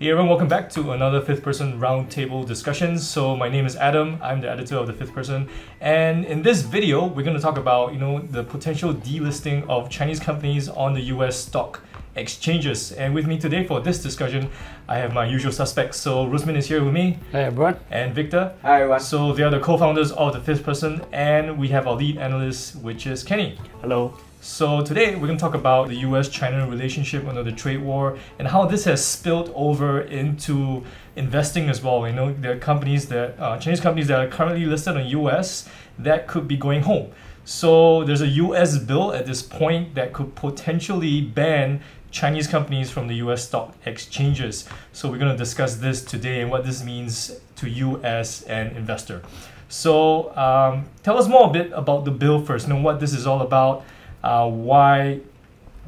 Hey everyone, welcome back to another Fifth Person Roundtable discussion. So my name is Adam, I'm the editor of The Fifth Person, and in this video, we're going to talk about the potential delisting of Chinese companies on the US stock exchanges. And with me today for this discussion, I have my usual suspects. So Rusmin is here with me. Hey everyone. And Victor. Hi everyone. So they are the co-founders of The Fifth Person, and we have our lead analyst, which is Kenny. Hello. So today we're going to talk about the US-China relationship under the trade war and how this has spilled over into investing as well. You know, there are companies that Chinese companies that are currently listed on US that could be going home. So there's a US bill at this point that could potentially ban Chinese companies from the US stock exchanges. So we're going to discuss this today and what this means to you as an investor. So tell us more a bit about the bill first, what this is all about. Why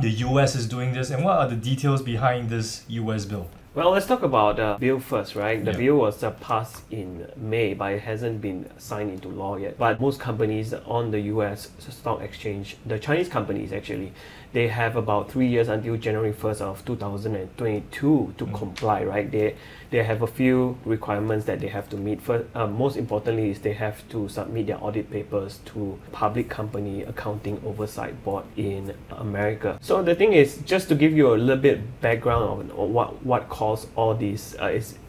the US is doing this, and what are the details behind this US bill? Well, let's talk about the bill first, right? The bill was passed in May, but it hasn't been signed into law yet. But most companies on the US stock exchange, the Chinese companies actually, they have about 3 years until January 1st of 2022 to comply, right? They have a few requirements that they have to meet. First, most importantly is they have to submit their audit papers to Public Company Accounting Oversight Board in America. So the thing is, just to give you a little bit background on what caused all this,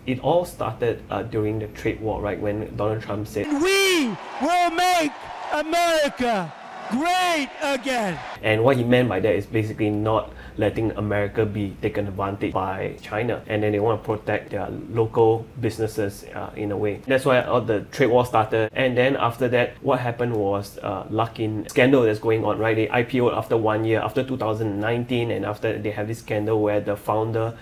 it all started during the trade war, right? When Donald Trump said, "We will make America great again." And what he meant by that is basically not letting America be taken advantage by China, and then they want to protect their local businesses in a way. That's why all the trade war started. And then after that, what happened was Luckin scandal that's going on, right? They IPO'd after 1 year, after 2019, and after they have this scandal where the founder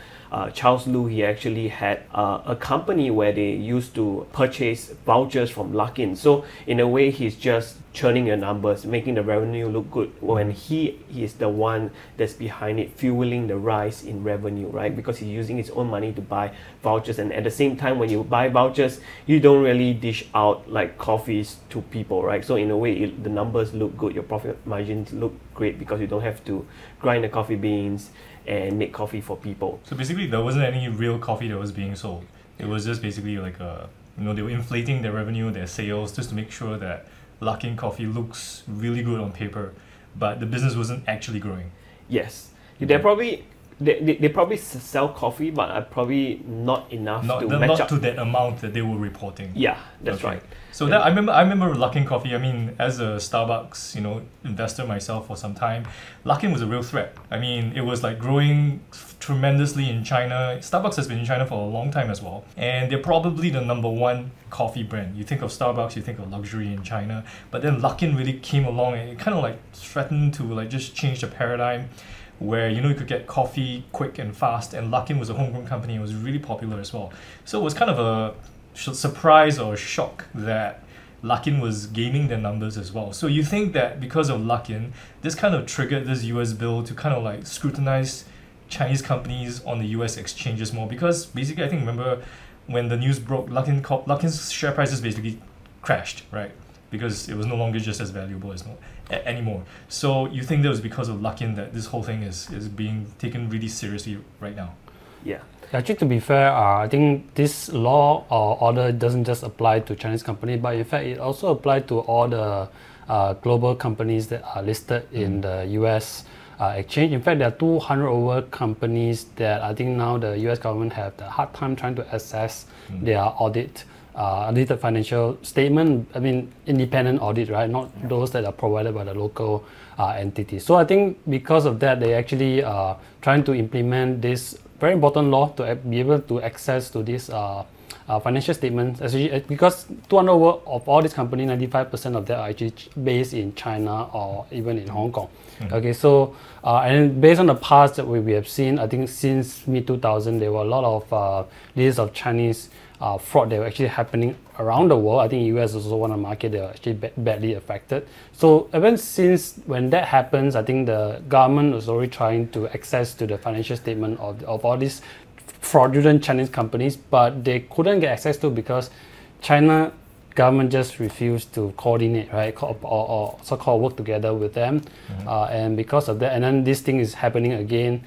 Charles Lu, he actually had a company where they used to purchase vouchers from Luckin. So in a way, he's just churning your numbers, making the revenue look good when he is the one that's behind it, fueling the rise in revenue, right? Because he's using his own money to buy vouchers. And at the same time, when you buy vouchers, you don't really dish out like coffees to people, right? So in a way, the numbers look good, your profit margins look great because you don't have to grind the coffee beans and make coffee for people. So basically there wasn't any real coffee that was being sold. It was just basically like a, they were inflating their revenue, their sales, just to make sure that Luckin Coffee looks really good on paper, but the business wasn't actually growing. Yes. They probably sell coffee, but are probably not enough to match up to that amount that they were reporting. Yeah, that's okay. Right. So yeah. That I remember Luckin Coffee. I mean, as a Starbucks, investor myself for some time, Luckin was a real threat. I mean, it was like growing tremendously in China. Starbucks has been in China for a long time as well, and they're probably the #1 coffee brand. You think of Starbucks, you think of luxury in China, but then Luckin really came along and it kind of like threatened to like just change the paradigm, where you could get coffee quick and fast, and Luckin was a homegrown company. It was really popular as well. So it was kind of a surprise or a shock that Luckin was gaining their numbers as well. So you think that because of Luckin, this kind of triggered this US bill to kind of like scrutinize Chinese companies on the US exchanges more, because basically I think, remember when the news broke, Luckin's share prices basically crashed, right? Because it was no longer just as valuable as anymore. So you think that was because of Luckin that this whole thing is being taken really seriously right now? Yeah. Actually, to be fair, I think this law or order doesn't just apply to Chinese companies, but in fact, it also applies to all the global companies that are listed in the US exchange. In fact, there are 200 over companies that I think now the US government have a hard time trying to assess their audit. Audited financial statement, I mean independent audit, right? Not those that are provided by the local entity. So I think because of that, they actually are trying to implement this very important law to be able to access to this financial statements, because 200 of all these companies, 95% of them are actually based in China or even in Hong Kong. Okay, so and based on the past that we have seen, I think since mid-2000 there were a lot of lists of Chinese fraud that were actually happening around the world. I think US is also one of the market that were actually badly affected. So even since when that happens, I think the government was already trying to access to the financial statement of all these fraudulent Chinese companies, but they couldn't get access to because China government just refused to coordinate, right, or so-called work together with them. And because of that, and then this thing is happening again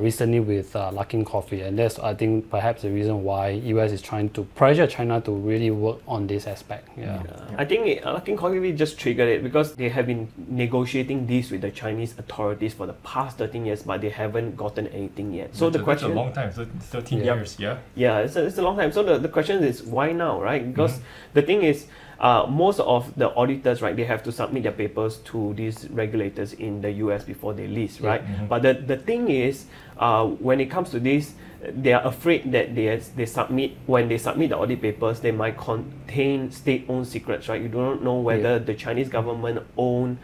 recently with Luckin Coffee, and that's, I think, perhaps the reason why US is trying to pressure China to really work on this aspect. Yeah, yeah. I think Luckin Coffee just triggered it because they have been negotiating this with the Chinese authorities for the past 13 years, but they haven't gotten anything yet. So the question, that's a long time, so 13 years, yeah. Yeah, it's a long time. So the question is, why now, right? Because the thing is, most of the auditors, right, they have to submit their papers to these regulators in the US before they list, right? But the thing is, when it comes to this, they are afraid that when they submit the audit papers, they might contain state-owned secrets, right? You don't know whether the Chinese government own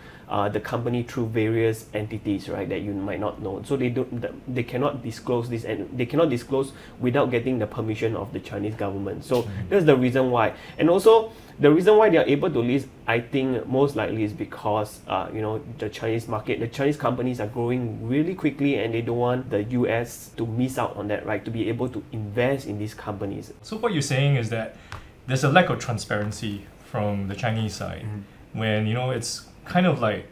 the company through various entities, right, that you might not know. So they cannot disclose this, and they cannot disclose without getting the permission of the Chinese government. So that's the reason why. And also, the reason why they are able to list, I think, most likely is because you know, the Chinese market, the Chinese companies are growing really quickly, and they don't want the US to miss out on that, right? To be able to invest in these companies. So what you're saying is that there's a lack of transparency from the Chinese side, when, you know, it's kind of like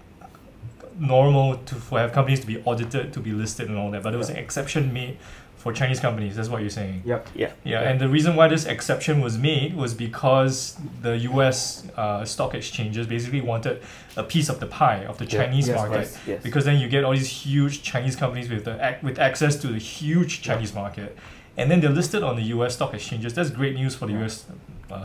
normal to have companies to be audited, to be listed, and all that, but there was an exception made for Chinese companies. That's what you're saying. Yep. Yeah. Yeah. And the reason why this exception was made was because the U.S. Stock exchanges basically wanted a piece of the pie of the Chinese market, because then you get all these huge Chinese companies with access to the huge Chinese market, and then they're listed on the U.S. stock exchanges. That's great news for the U.S.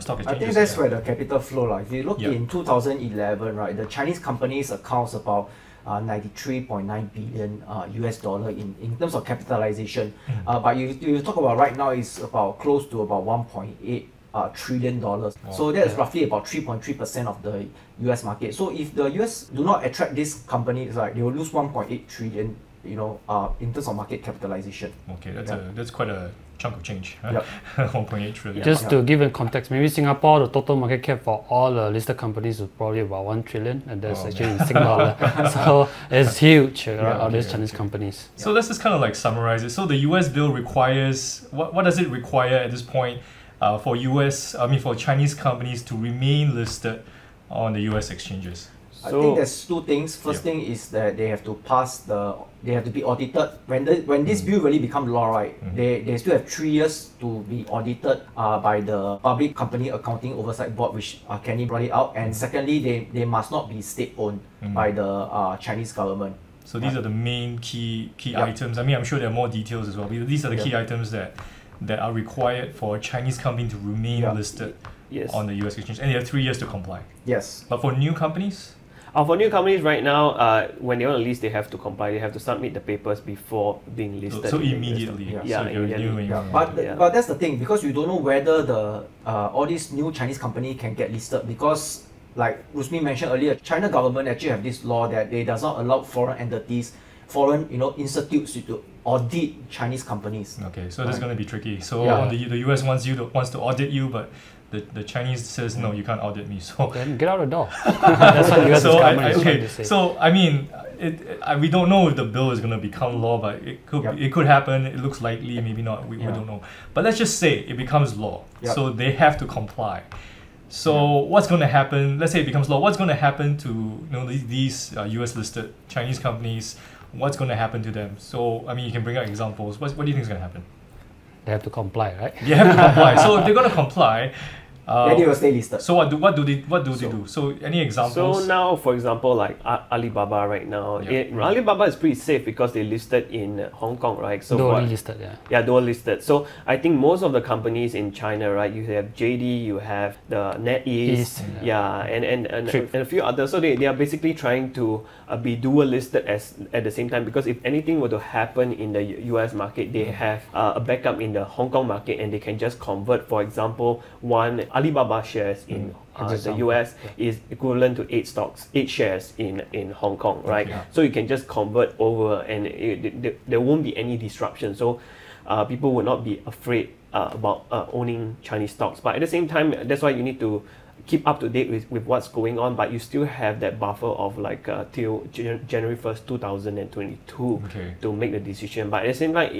stock exchanges. I think that's where the capital flow, like, if you look in 2011, right, the Chinese companies accounts about 93.9 billion US dollar in terms of capitalization. But you talk about right now is about close to about 1.8 trillion dollars. So that is roughly about 3.3% of the US market. So if the US do not attract these companies, like, they will lose 1.8 trillion, you know, in terms of market capitalization. Okay, that's quite a chunk of change, right? 1.8 trillion. Just to give a context, maybe Singapore, the total market cap for all the listed companies is probably about 1 trillion, and that's actually in Singapore. So it's huge, all these Chinese companies. So let's just kind of like summarize it. So the US bill requires, what does it require at this point for Chinese companies to remain listed on the US exchanges? So I think there's two things. First thing is that they have to they have to be audited. When this bill really become law, right, they still have 3 years to be audited by the Public Company Accounting Oversight Board, which Kenny brought it out. And secondly, they must not be state-owned by the Chinese government. So these are the main key items. I mean, I'm sure there are more details as well, but these are the key items that are required for a Chinese company to remain listed on the US exchange. And they have 3 years to comply. Yes. But for new companies? For new companies right now, when they want to list, they have to comply. They have to submit the papers before being listed. So immediately. Yeah, so immediately. But that's the thing, because you don't know whether all these new Chinese company can get listed, because, like Rusmi mentioned earlier, China government actually have this law that they does not allow foreign entities, foreign, you know, institutes to audit Chinese companies. Okay, so that's going to be tricky. So the US wants to audit you, but the Chinese says, no, you can't audit me, so then get out of the door. That's what the US is trying to say. So I mean, we don't know if the bill is going to become law, but it could happen. It looks likely, maybe not. We don't know. But let's just say it becomes law, so they have to comply. So what's going to happen? Let's say it becomes law. What's going to happen to, you know, these US listed Chinese companies? What's going to happen to them? So I mean, you can bring out examples. What do you think is going to happen? They have to comply, right? They have to comply. So if they're going to comply, then they will stay listed. So what do they do? So any examples? So now, for example, like Alibaba right now, Alibaba is pretty safe because they listed in Hong Kong, right? So dual listed, dual listed. So I think most of the companies in China, right? You have JD, you have the NetEase, and a few others. So they are basically trying to be dual listed at the same time, because if anything were to happen in the US market, they have a backup in the Hong Kong market, and they can just convert, for example, one Alibaba shares in the US is equivalent to 8 shares in Hong Kong, right? Yeah. So you can just convert over, and there won't be any disruption. So people will not be afraid about owning Chinese stocks. But at the same time, that's why you need to keep up to date with what's going on, but you still have that buffer of like till January 1st, 2022 to make the decision. But at the same time,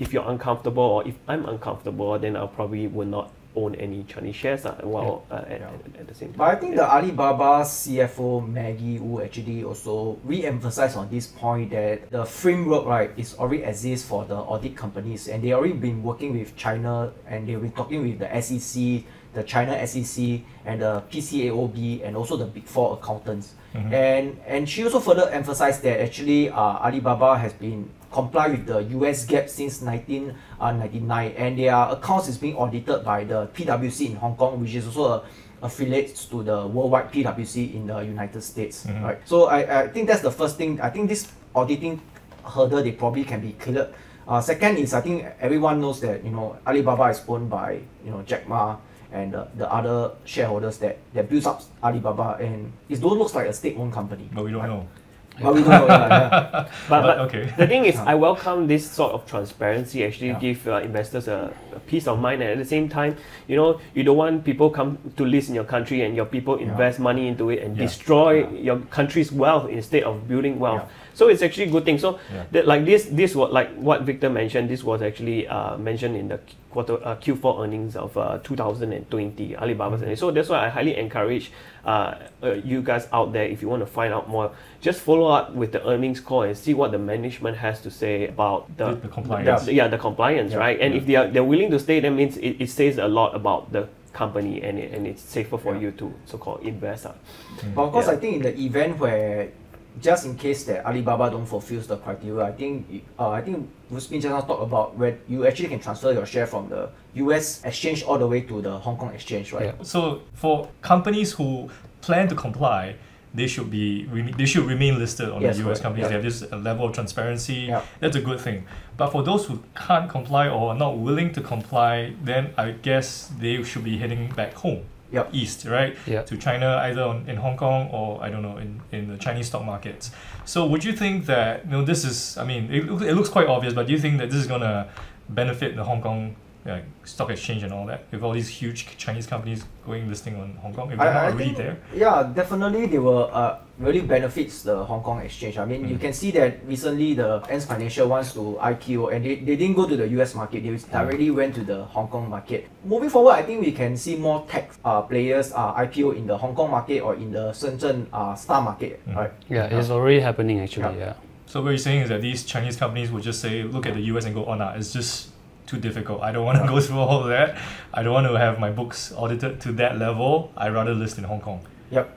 if you're uncomfortable, or if I'm uncomfortable, then I probably will not own any Chinese shares while at the same time. But I think the Alibaba CFO Maggie Wu actually also re-emphasized on this point that the framework, right, is already exists for the audit companies, and they already been working with China, and they've been talking with the SEC, the China SEC, and the PCAOB, and also the Big Four accountants. Mm-hmm. And she also further emphasized that actually Alibaba has been comply with the US GAAP since 1999, and their accounts is being audited by the PwC in Hong Kong, which is also affiliates to the worldwide PwC in the United States. Mm-hmm. Right? So I think that's the first thing. I think this auditing hurdle, they probably can be cleared. Second is, I think everyone knows that, you know, Alibaba is owned by, you know, Jack Ma and the other shareholders that builds up Alibaba, and it don't look like a state-owned company. But we don't know. But we don't know. But okay. The thing is, I welcome this sort of transparency. Actually, give investors a peace of mind, and at the same time, you know, you don't want people come to list in your country and your people invest money into it and destroy your country's wealth instead of building wealth. Yeah. So it's actually a good thing. So that, like this was like what Victor mentioned. This was actually mentioned in the Q4 earnings of 2020 Alibaba. Mm-hmm. So that's why I highly encourage you guys out there, if you want to find out more, just follow up with the earnings call and see what the management has to say about the compliance. The compliance, right? And if they're willing to stay, that means it says a lot about the company, and it's safer for you to so-called invest. Mm-hmm. But of course, I think in the event where, just in case that Alibaba don't fulfill the criteria, I think Rusmin just now talked about where you actually can transfer your share from the US exchange all the way to the Hong Kong exchange, right? Yeah. So for companies who plan to comply, they should remain listed on the US companies. They have this level of transparency. Yeah. That's a good thing. But for those who can't comply or are not willing to comply, then I guess they should be heading back home. Yep. East, right? Yep. To China, either in Hong Kong or, I don't know, in the Chinese stock markets. So would you think that, you know, this is, I mean, it looks quite obvious, but do you think that this is going to benefit the Hong Kong stock exchange and all that, with all these huge Chinese companies going listing on Hong Kong, if they're not already there? Yeah, definitely they will really benefits the Hong Kong exchange. I mean, you can see that recently the Ant Financial wants to IPO, and they didn't go to the US market, they directly went to the Hong Kong market. Moving forward, I think we can see more tech players IPO in the Hong Kong market or in the Shenzhen star market, right? Yeah, it's already happening actually, So what you're saying is that these Chinese companies would just say, look at the US and go, oh no, it's just too difficult. I don't want to go through all that. I don't want to have my books audited to that level. I'd rather list in Hong Kong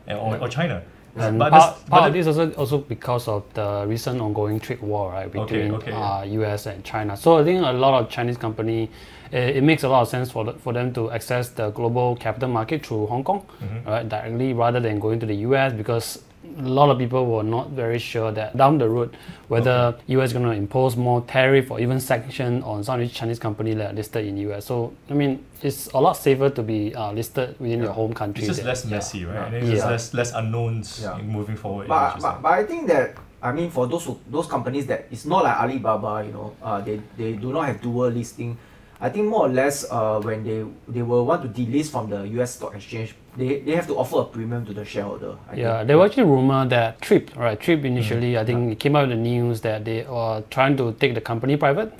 or China. And but this is also because of the recent ongoing trade war, right, between US and China. So I think a lot of Chinese company, it makes a lot of sense for them to access the global capital market through Hong Kong, right, directly, rather than going to the US, because a lot of people were not very sure that down the road whether US is going to impose more tariff or even sanction on some of these Chinese companies that are listed in US. So I mean, it's a lot safer to be listed within your home country. It's just less messy, right? And it's just less unknowns moving forward. But I think that, I mean, for those companies that it's not like Alibaba, you know, they do not have dual listing. I think more or less when they will want to delist from the US stock exchange, they have to offer a premium to the shareholder. I think. There were actually rumor that Trip initially, I think it came out in the news that they are trying to take the company private.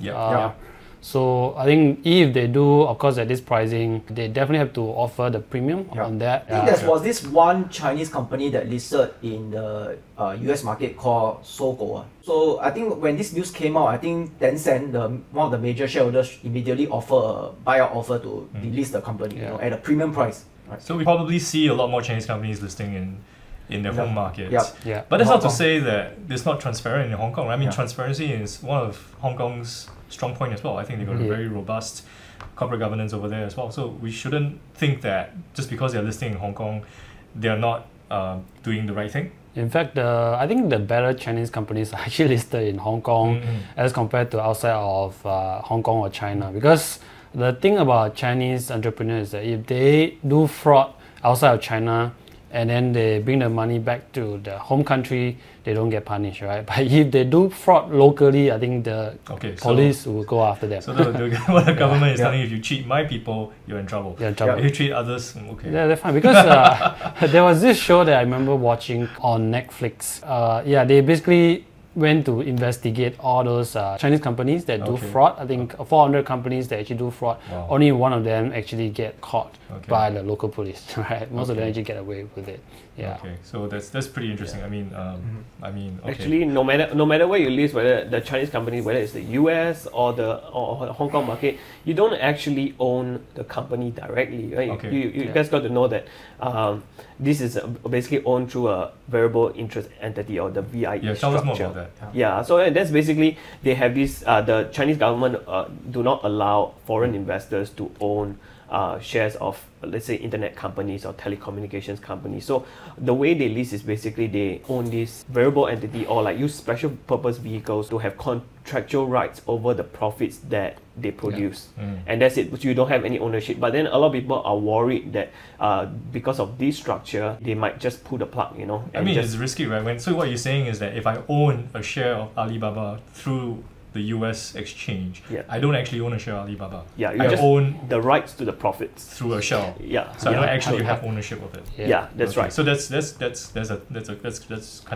So I think if they do, of course, at this pricing, they definitely have to offer the premium on that. I think there was this one Chinese company that listed in the US market called Sogo. So I think when this news came out, I think Tencent, one of the major shareholders, immediately offered a buyout offer to delist the company at a premium price. Right. So we probably see a lot more Chinese companies listing in their home markets. But that's not to say that it's not transparent in Hong Kong. I mean, transparency is one of Hong Kong's strong point as well. I think they've got a very robust corporate governance over there as well. So we shouldn't think that just because they're listing in Hong Kong, they're not doing the right thing. In fact, I think the better Chinese companies are actually listed in Hong Kong as compared to outside of Hong Kong or China. Because the thing about Chinese entrepreneurs is that if they do fraud outside of China, and then they bring the money back to the home country, they don't get punished, right? But if they do fraud locally, I think the police will go after them. So what the government is telling you, if you cheat my people, you're in trouble. If you cheat others, they're fine. Because there was this show that I remember watching on Netflix. They basically went to investigate all those Chinese companies that do fraud. I think 400 companies that actually do fraud. Wow. Only one of them actually get caught by the local police, right? Most of them actually get away with it. Yeah. Okay, so that's pretty interesting. Yeah. I mean, actually, no matter where you live, whether the Chinese company, whether it's the U.S. or the Hong Kong market, you don't actually own the company directly, right? Okay. You guys got to know that this is basically owned through a variable interest entity or the VIE structure. Tell us more about that. Yeah, so that's basically, they have this, the Chinese government do not allow foreign investors to own shares of, let's say, internet companies or telecommunications companies. So the way they list is basically they own this variable entity or like use special purpose vehicles to have contractual rights over the profits that they produce. Yeah. Mm. And that's it, but you don't have any ownership. But then a lot of people are worried that because of this structure, they might just pull the plug, you know. I mean, it's risky, right? So what you're saying is that if I own a share of Alibaba through the US exchange, I don't actually own a share of Alibaba. Yeah, you just own the rights to the profits through a shell. Yeah, so I don't actually have ownership of it. Yeah, that's right. So that's kind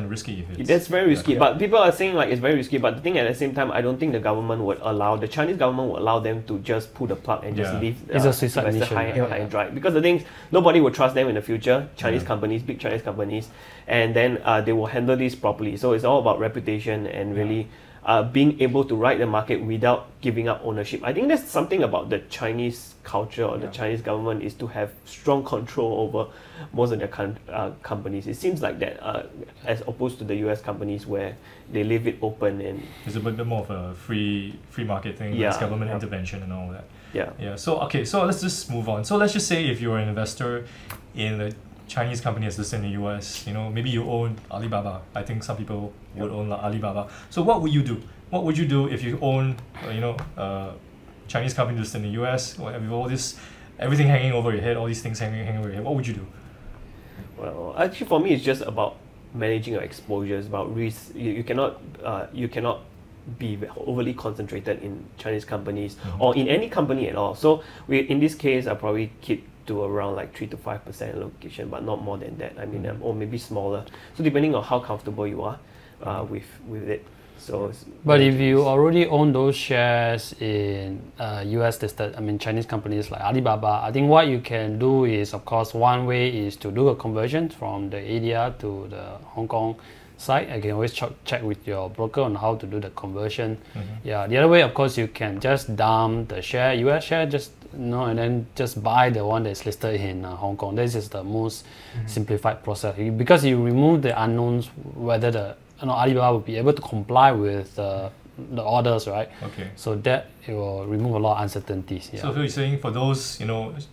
of risky. If it's, that's very risky. But people are saying like it's very risky. But the thing at the same time, I don't think the government would allow them to just pull the plug and just leave. It's a suicide mission, high and dry. Because the thing is, nobody will trust them in the future. Chinese companies, big Chinese companies, and then they will handle this properly. So it's all about reputation and really. Being able to ride the market without giving up ownership. I think that's something about the Chinese culture or the Chinese government is to have strong control over most of their companies. It seems like that as opposed to the US companies where they leave it open. And it's a bit more of a free market thing. It's government intervention and all that. Yeah. So, okay, so let's just move on. So let's just say if you're an investor in the Chinese company that's listed in the US, you know, maybe you own Alibaba. I think some people would own Alibaba. So what would you do? What would you do if you own, you know, Chinese company listed in the US? With all this, everything hanging over your head, all these things hanging over your head. What would you do? Well, actually, for me, it's just about managing your exposures, about risk. You cannot be overly concentrated in Chinese companies or in any company at all. So in this case, I probably keep to around like 3 to 5% allocation, but not more than that. I mean, or maybe smaller. So depending on how comfortable you are with it. So, but if you already own those shares in US listed, I mean Chinese companies like Alibaba, I think what you can do is, of course, one way is to do a conversion from the ADR to the Hong Kong site. I can always check with your broker on how to do the conversion. Yeah, the other way, of course, you can just dump the share, US share, just and then just buy the one that's listed in Hong Kong. This is the most simplified process because you remove the unknowns whether the Alibaba will be able to comply with the orders, right? Okay. So that it will remove a lot of uncertainties. Yeah. So if you're saying for those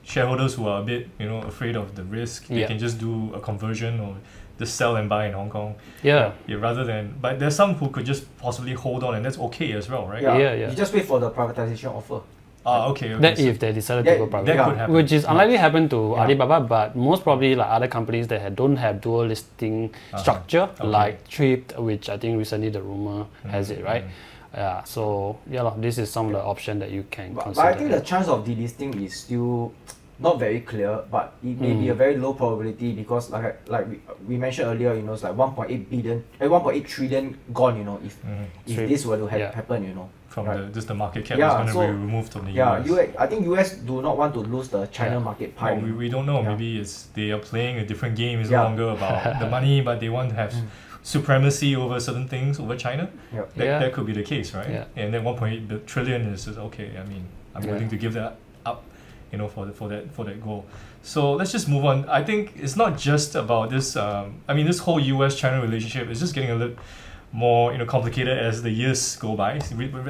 shareholders who are a bit afraid of the risk, they can just do a conversion or just sell and buy in Hong Kong. Yeah. Rather than, but there's some who could just possibly hold on, and that's okay as well, right? Yeah. You just wait for the privatization offer. Okay. That if they decided to go private, that could happen. Which is unlikely happened to Alibaba, but most probably like other companies that don't have dual listing structure, like Trip, which I think recently the rumor has it, right? Yeah. So this is some of the option that you can consider. But I think the chance of delisting is still not very clear, but it may be a very low probability because, like we mentioned earlier, it's like 1.8 trillion gone, if this were to happen, From just the market cap is going to be removed from the US. I think US do not want to lose the China market pie. Well, we don't know. Maybe they are playing a different game. It's no longer about the money, but they want to have supremacy over certain things over China. That could be the case, right? And then 1.8 trillion is just, okay. I mean, I'm willing to give that up, for that goal. So let's just move on. I think it's not just about this. I mean, this whole US-China relationship is just getting a little more complicated as the years go by,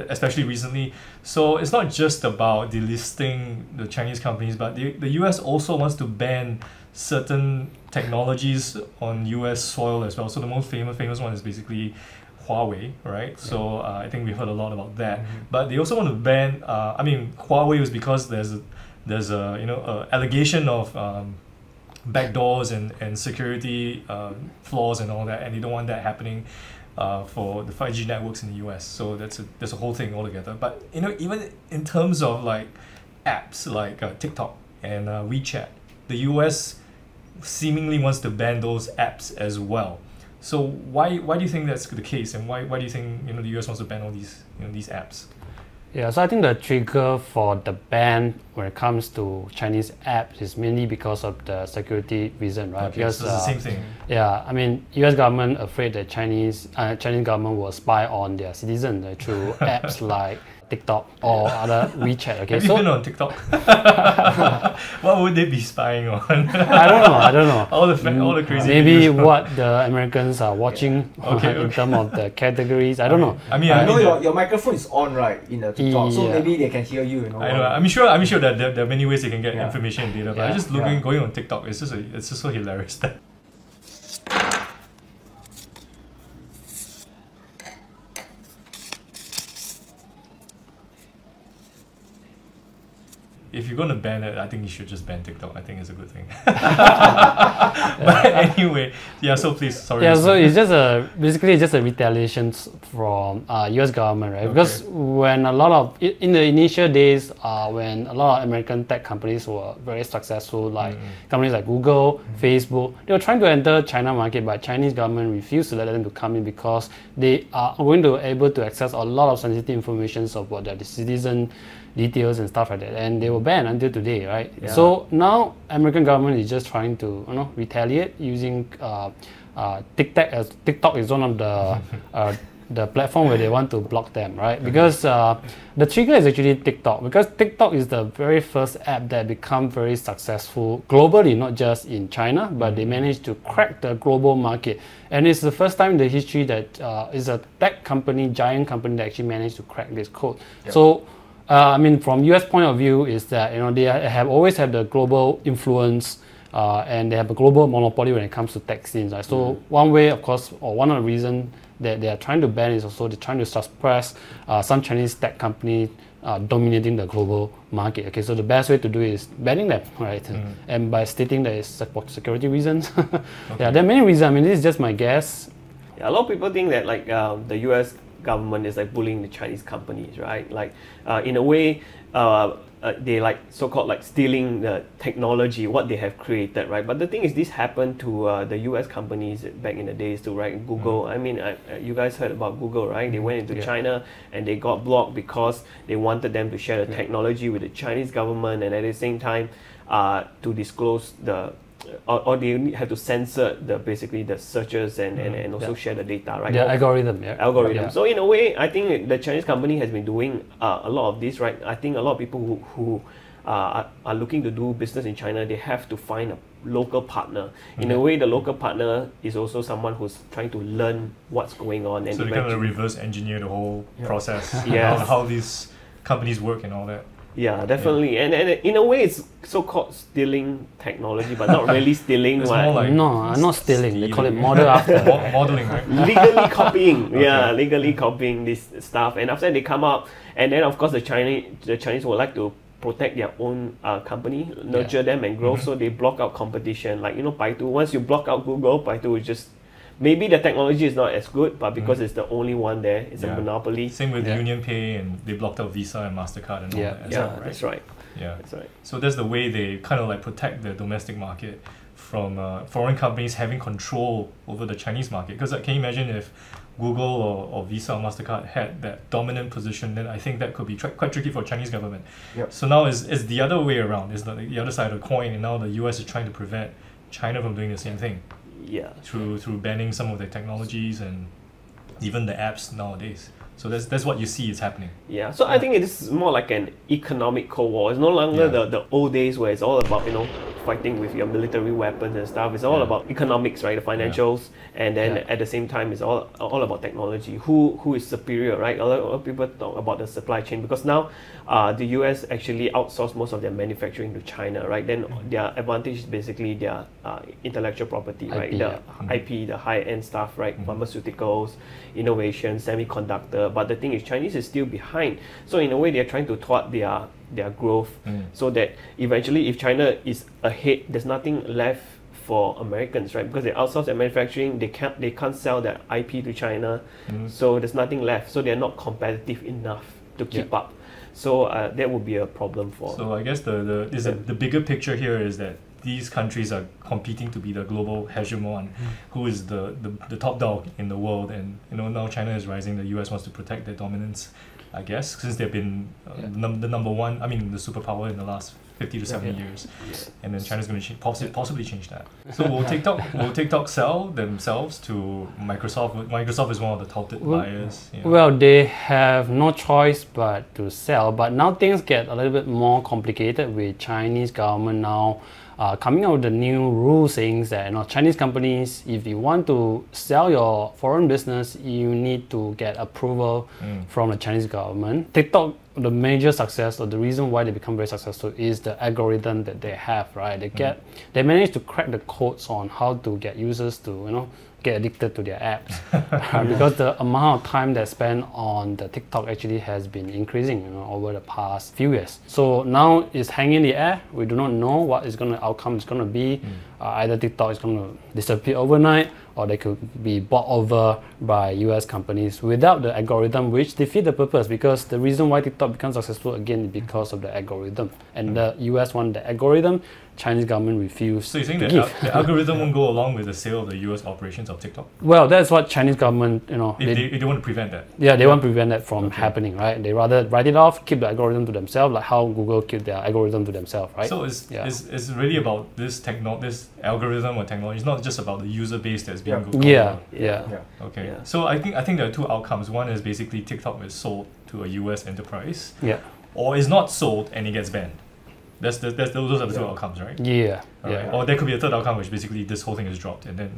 especially recently. So it's not just about delisting the Chinese companies, but the US also wants to ban certain technologies on US soil as well. So the most famous one is basically Huawei, right? So I think we heard a lot about that. But they also want to ban, I mean, Huawei was because there's a allegation of backdoors and security flaws and all that, and they don't want that happening for the 5G networks in the US. So that's a whole thing altogether. But even in terms of like apps like TikTok and WeChat, the US seemingly wants to ban those apps as well. So why do you think that's the case, and why do you think the US wants to ban all these these apps? Yeah, so I think the trigger for the ban when it comes to Chinese apps is mainly because of the security reason, right? Okay, because so it's the same thing. Yeah, I mean, U.S. government afraid that Chinese government will spy on their citizens through apps like TikTok or other WeChat. Okay, have you been on TikTok? What would they be spying on? I don't know. All the crazy. Maybe what the Americans are watching in terms of the categories. I don't know. I mean, your microphone is on, right, in the TikTok, so maybe they can hear you. I'm sure that there are many ways they can get information and data. But I'm just going on TikTok. It's just so hilarious that. If you're going to ban it, I think you should just ban TikTok. I think it's a good thing. But anyway, so please, sorry. Yeah, so it's just basically a retaliation from US government, right? Okay. Because in the initial days, when a lot of American tech companies were very successful, like companies like Google, Facebook, they were trying to enter China market, but Chinese government refused to let them to come in because they are going to be able to access a lot of sensitive information about their citizen details and stuff like that, and they were banned until today, right? Yeah. So now American government is just trying to retaliate using TikTok. As TikTok is one of the platform where they want to block them, right? Because the trigger is actually TikTok, because TikTok is the very first app that become very successful globally, not just in China, but they managed to crack the global market, and it's the first time in the history that is a tech company, giant company, that actually managed to crack this code. Yep. So. I mean, from U.S. point of view, is that they have always had the global influence, and they have a global monopoly when it comes to tech scenes. Right? So one way, of course, or one of the reasons that they are trying to ban is also they're trying to suppress some Chinese tech company dominating the global market. Okay, so the best way to do it is banning them, right? And by stating that it's for security reasons. Okay. Yeah, there are many reasons. I mean, this is just my guess. Yeah, a lot of people think that like the U.S. government is like bullying the Chinese companies, right? Like in a way, they like so-called like stealing the technology, what they have created, right? But the thing is, this happened to the U.S. companies back in the days too, right? Google. I mean, you guys heard about Google, right? They went into China and they got blocked because they wanted them to share the technology with the Chinese government, and at the same time, to disclose the. Or they have to censor the searches and also share the data, right? Yeah, algorithm. Yeah. So in a way, I think the Chinese company has been doing a lot of this, right? I think a lot of people who are looking to do business in China, they have to find a local partner. In a way, the local partner is also someone who's trying to learn what's going on. And so they kind of reverse engineer the whole process of how these companies work and all that. Yeah, definitely, and in a way, it's so-called stealing technology, but not really stealing. It's more like not stealing. They call it model after modeling, right? Legally copying. Okay. Yeah, legally copying this stuff, and after they come up, and then of course the Chinese would like to protect their own company, nurture them, and grow. So they block out competition. Like Baidu. Once you block out Google, Baidu is just. Maybe the technology is not as good, but because it's the only one there, it's a monopoly. Same with UnionPay, and they blocked out Visa and MasterCard and all that. That's right. So that's the way they kind of like protect the domestic market from foreign companies having control over the Chinese market. Because can you imagine if Google or Visa or MasterCard had that dominant position, then I think that could be quite tricky for Chinese government. Yep. So now it's the other way around. It's the other side of the coin, and now the US is trying to prevent China from doing the same thing. Yeah, through banning some of the technologies and even the apps nowadays. So that's what you see is happening. Yeah, so I think it's more like an economic cold war. It's no longer the old days where it's all about fighting with your military weapons and stuff. It's all about economics, right? The financials, and then at the same time, it's all about technology. Who is superior, right? A lot of people talk about the supply chain, because now the US actually outsourced most of their manufacturing to China, right? Then their advantage is basically their intellectual property, IP, right? The IP, the high-end stuff, right? Pharmaceuticals, innovation, semiconductor. But the thing is, Chinese is still behind. So in a way, they're trying to thwart their growth, so that eventually, if China is ahead, there's nothing left for Americans, right? Because they outsource their manufacturing, they can't sell their IP to China, so there's nothing left. So they're not competitive enough to keep up. So that would be a problem for. So I guess the bigger picture here is that these countries are competing to be the global hegemon, who is the top dog in the world. And you know, now China is rising, the US wants to protect their dominance, I guess, since they've been the number one, I mean the superpower in the last 50 to 70 years. And then China's going to possibly change that. So will TikTok sell themselves to Microsoft? Microsoft is one of the touted buyers. You know. Well, they have no choice but to sell. But now things get a little bit more complicated with Chinese government now coming out with the new rule saying that, you know, Chinese companies, if you want to sell your foreign business, you need to get approval from the Chinese government. TikTok, the major success or the reason why they become very successful is the algorithm that they have, right? They get they manage to crack the codes on how to get users to, you know, get addicted to their apps. Because the amount of time they spend on the TikTok actually has been increasing, you know, over the past few years. So now it's hanging in the air. We do not know what is gonna outcome is gonna be. Either TikTok is gonna disappear overnight, or they could be bought over by US companies without the algorithm, which defeats the purpose, because the reason why TikTok becomes successful again is because of the algorithm. And the US want the algorithm, Chinese government refused. So you're saying the algorithm won't go along with the sale of the US operations of TikTok? Well, that's what Chinese government, you know... They want to prevent that. Yeah, they want to prevent that from happening, right? They rather write it off, keep the algorithm to themselves, like how Google keep their algorithm to themselves, right? So it's really about this algorithm or technology. It's not just about the user base that's being Google. Okay. Yeah. So I think there are two outcomes. One is basically TikTok is sold to a US enterprise. Yeah. Or is not sold and it gets banned. Those are the two outcomes, right? Right. Or there could be a third outcome, which basically this whole thing is dropped and then...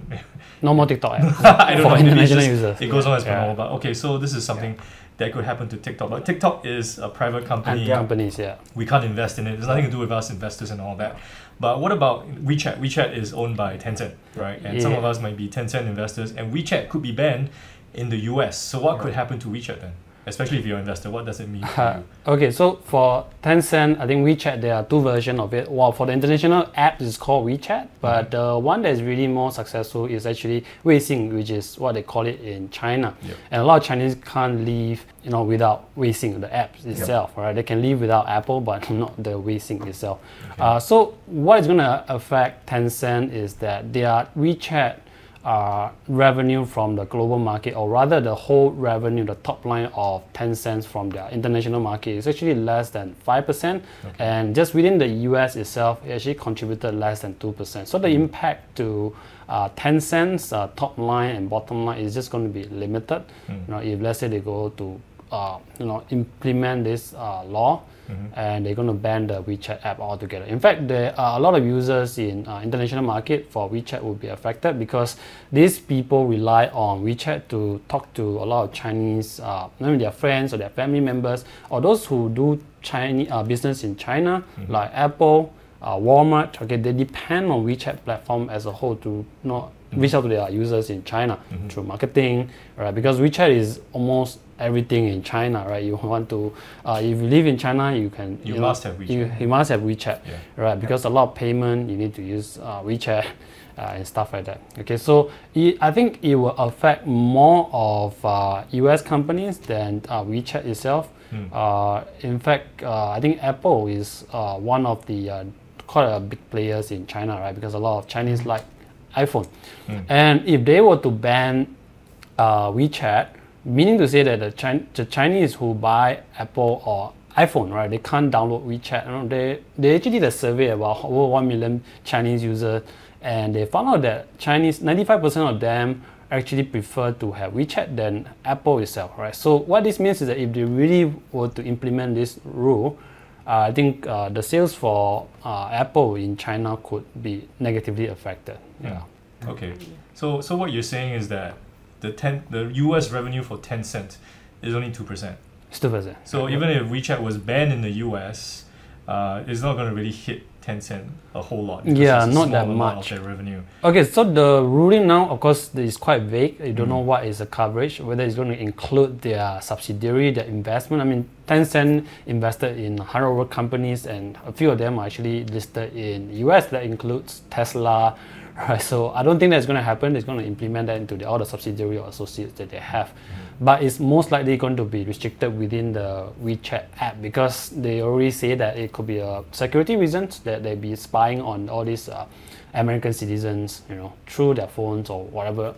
no more TikTok apps. I don't know. International users. It goes on as normal, but okay, so this is something that could happen to TikTok. But TikTok is a private company. And companies, we can't invest in it. There's nothing to do with us investors and all that. But what about WeChat? WeChat is owned by Tencent, right? And some of us might be Tencent investors, and WeChat could be banned in the US. So what could happen to WeChat then? Especially if you're an investor, what does it mean to you? Okay, so for Tencent, I think WeChat, there are two versions of it. Well, for the international app, it's called WeChat, but the one that is really more successful is actually Weixin, which is what they call it in China. And a lot of Chinese can't live, you know, without Weixin, the app itself, right? They can live without Apple, but not the Weixin itself. So what is going to affect Tencent is that their WeChat revenue from the global market, or rather the whole revenue, the top line of Tencent from their international market is actually less than 5%, and just within the US itself, it actually contributed less than 2%. So the impact to Tencent's top line and bottom line is just going to be limited. You know, if let's say they go to implement this law, and they're going to ban the WeChat app altogether. In fact, there are a lot of users in international market for WeChat will be affected, because these people rely on WeChat to talk to a lot of Chinese, their friends or their family members, or those who do Chinese business in China, like Apple, Walmart. Okay, they depend on WeChat platform as a whole to not reach out to their users in China through marketing, right? Because WeChat is almost everything in China, right? You want to, if you live in China, you can. You must have WeChat. You must have WeChat, right? Because a lot of payment, you need to use WeChat and stuff like that. Okay, so I think it will affect more of US companies than WeChat itself. In fact, I think Apple is one of the quite a big players in China, right? Because a lot of Chinese like iPhone. And if they were to ban WeChat, meaning to say that the Chinese who buy Apple or iPhone, right, they can't download WeChat. You know, they actually did a survey about over 1 million Chinese users, and they found out that Chinese, 95% of them actually prefer to have WeChat than Apple itself, right? So what this means is that if they really were to implement this rule, I think the sales for Apple in China could be negatively affected. Okay, so what you're saying is that the US revenue for Tencent is only 2%. It's 2%. So even if WeChat was banned in the US, it's not going to really hit Tencent a whole lot. Yeah, not that much of their revenue. Okay, so the ruling now, of course, is quite vague. You don't know what is the coverage, whether it's going to include their subsidiary, their investment. I mean, Tencent invested in 100 over companies, and a few of them are actually listed in the US. That includes Tesla. Right, so I don't think that's going to happen. They're going to implement that into all the subsidiary or associates that they have. But it's most likely going to be restricted within the WeChat app, because they already say that it could be a security reasons. That that they'd be spying on all these American citizens, you know, through their phones or whatever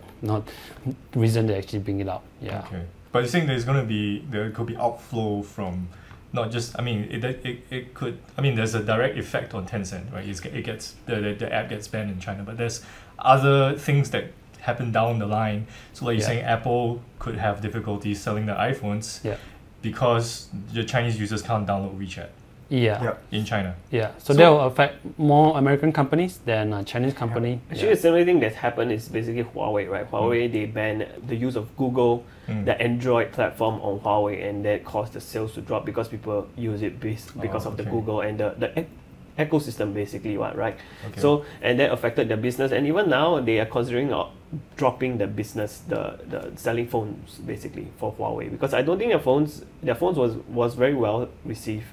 reason they actually bring it up. Yeah. Okay. But you think there's going to be, there could be outflow from not just, I mean, it could, I mean, there's a direct effect on Tencent, right? It gets, the app gets banned in China, but there's other things that happen down the line. So like you're saying, Apple could have difficulty selling their iPhones because the Chinese users can't download WeChat. In China. So that will affect more American companies than Chinese company. Actually, the similar thing that happened is basically Huawei, right? Huawei, they banned the use of Google, the Android platform on Huawei, and that caused the sales to drop because people use it because of the Google and the ecosystem, basically, right? So, and that affected the business, and even now they are considering dropping the business, the selling phones basically for Huawei, because I don't think their phones was very well received,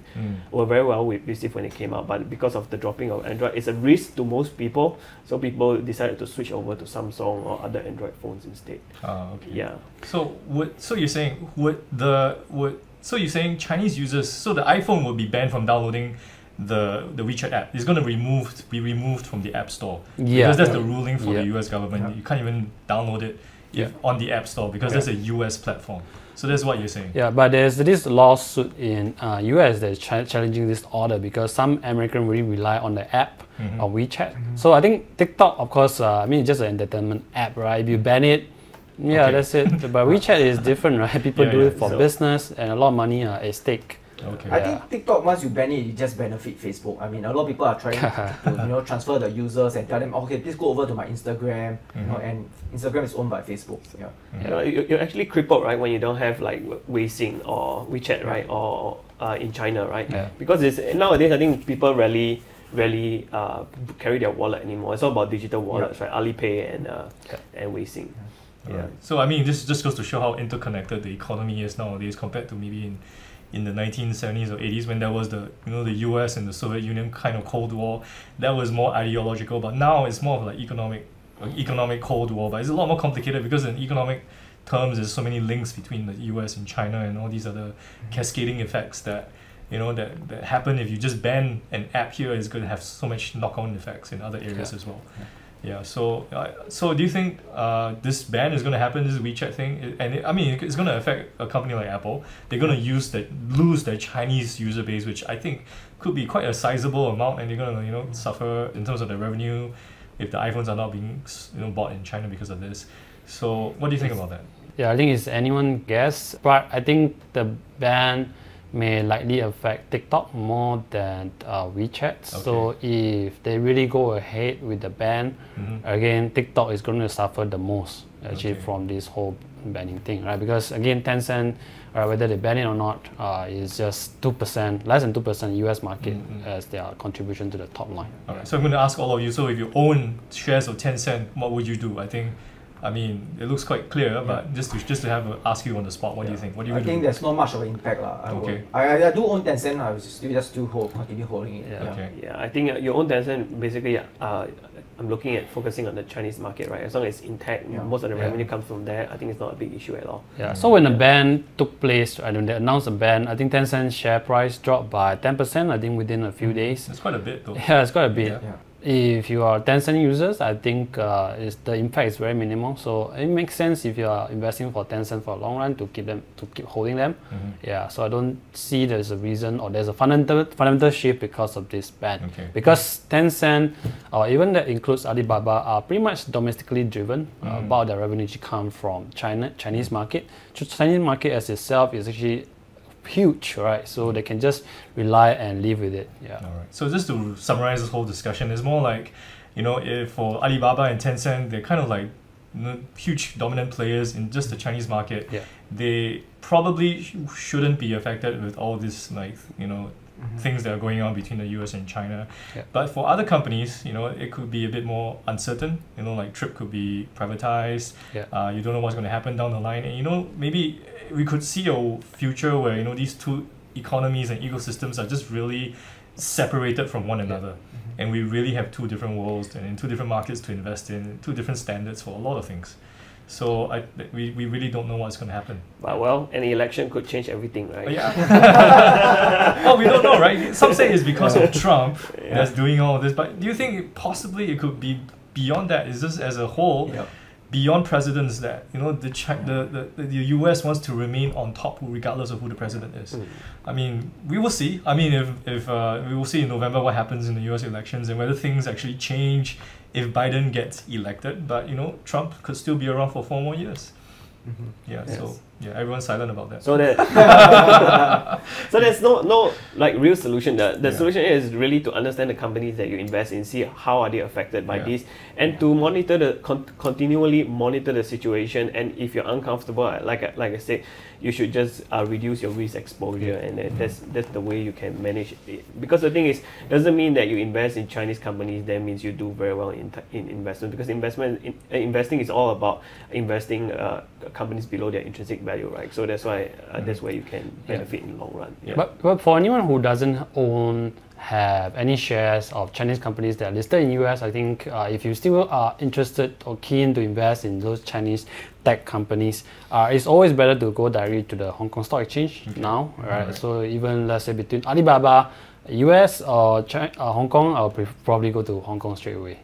were very well received when it came out, but because of the dropping of Android, it's a risk to most people, so people decided to switch over to Samsung or other Android phones instead. So you're saying Chinese users, so the iPhone will be banned from downloading the WeChat app. Is going to be removed from the App Store, because that's the ruling for the US government. You can't even download it on the App Store, because that's a US platform. So that's what you're saying. Yeah, but there's this lawsuit in US that's challenging this order, because some Americans really rely on the app of WeChat. So I think TikTok, of course, I mean, it's just an entertainment app, right? If you ban it, that's it. But WeChat is different, right? People do it for business, and a lot of money at stake. I think TikTok, once you ban it, you just benefit Facebook. I mean, a lot of people are trying to transfer the users and tell them, okay, please go over to my Instagram, and Instagram is owned by Facebook. You're actually crippled, right, when you don't have like Weixin or WeChat, right, or in China, right? Because nowadays, I think people rarely carry their wallet anymore. It's all about digital wallets, right? Alipay and Weixin. So I mean, this just goes to show how interconnected the economy is nowadays compared to maybe in the 1970s or 80s, when there was the US and the Soviet Union kind of Cold War. That was more ideological, but now it's more of like economic Cold War, but it's a lot more complicated, because in economic terms there's so many links between the US and China and all these other cascading effects that happen. If you just ban an app here, it's going to have so much knock-on effects in other areas as well. So do you think this ban is going to happen, this WeChat thing? And it's going to affect a company like Apple. They're going to lose their Chinese user base, which I think could be quite a sizable amount, and they're going to suffer in terms of their revenue if the iPhones are not being bought in China because of this. So what do you think about that? Yeah, I think it's anyone's guess, but I think the ban may likely affect TikTok more than WeChat. Okay. So if they really go ahead with the ban, again, TikTok is going to suffer the most actually from this whole banning thing, right? Because again, Tencent, whether they ban it or not, is just 2%, less than 2% US market as their contribution to the top line. All right. So I'm going to ask all of you, so if you own shares of Tencent, what would you do? I mean, it looks quite clear, but just to ask you on the spot, what do you think? What do you think? There's not much of an impact, lah. I do own Tencent. I was still continue holding it. I think you own Tencent. Basically, I'm looking at focusing on the Chinese market, right? As long as it's intact, most of the revenue comes from there. I think it's not a big issue at all. Yeah. So when the ban took place, they announced the ban, I think Tencent's share price dropped by 10%. I think within a few days. That's quite a bit, though. Yeah, it's quite a bit. Yeah. If you are Tencent users, I think the impact is very minimal. So it makes sense if you are investing for Tencent for a long run to keep holding them. So I don't see there's a reason, or there's a fundamental shift because of this ban. Because Tencent, or even that includes Alibaba, are pretty much domestically driven. About their revenue to come from Chinese market. Chinese market as itself is actually huge, right? So they can just rely and live with it. Alright. So just to summarize this whole discussion, it's more like, for Alibaba and Tencent, they're kind of like huge dominant players in just the Chinese market. They probably shouldn't be affected with all these things that are going on between the US and China. But for other companies, it could be a bit more uncertain. Like Trip could be privatized. You don't know what's going to happen down the line, and maybe we could see a future where these two economies and ecosystems are just really separated from one another, and we really have two different worlds and in two different markets to invest in, two different standards for a lot of things. So we really don't know what's going to happen. Well, an election could change everything, right? Yeah. Well, we don't know, right? Some say it's because of Trump that's doing all this. But do you think possibly it could be beyond that? Is this as a whole, beyond presidents, that the U.S. wants to remain on top regardless of who the president is? I mean, we will see. I mean, if we will see in November what happens in the U.S. elections and whether things actually change if Biden gets elected, but you know, Trump could still be around for 4 more years. So yeah, everyone's silent about that. So that so there's no like real solution. The solution is really to understand the companies that you invest in, see how are they affected by this, and to monitor the continually monitor the situation. And if you're uncomfortable, like I said, you should just reduce your risk exposure, and that's the way you can manage it. Because the thing is, doesn't mean that you invest in Chinese companies. That means you do very well in investment, because investing is all about investing companies below their intrinsic value, right? So that's why that's where you can benefit in the long run. But for anyone who doesn't have any shares of Chinese companies that are listed in US, I think if you still are interested or keen to invest in those Chinese tech companies, it's always better to go directly to the Hong Kong Stock Exchange now, right? So even let's say between Alibaba, US or Hong Kong, I'll probably go to Hong Kong straight away.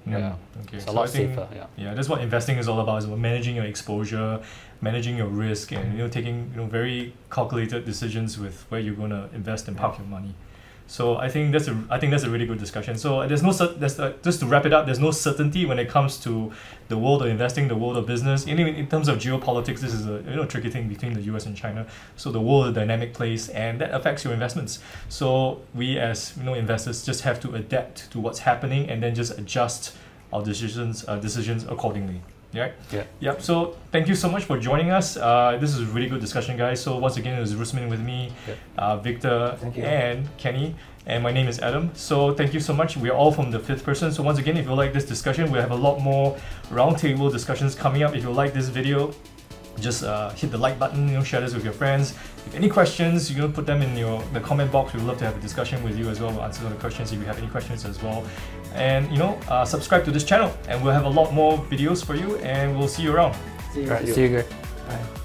It's a lot safer. That's what investing is all about. It's about managing your exposure, managing your risk, and taking very calculated decisions with where you're going to invest and park your money. So I think that's a really good discussion. So just to wrap it up, there's no certainty when it comes to the world of investing, the world of business. Even in terms of geopolitics, this is a tricky thing between the US and China. So the world is a dynamic place, and that affects your investments. So we as investors just have to adapt to what's happening and then just adjust our decisions accordingly. So thank you so much for joining us. This is a really good discussion, guys. So once again, it was Rusmin with me, Victor, and Kenny, and my name is Adam. So thank you so much. We're all from The Fifth Person. So once again, if you like this discussion, we'll have a lot more roundtable discussions coming up. If you like this video, just hit the like button, share this with your friends. If any questions, put them in the comment box. We'd love to have a discussion with you as well. We'll answer the questions if you have any questions as well. And subscribe to this channel, and we'll have a lot more videos for you, and we'll see you around. See you guys. Bye.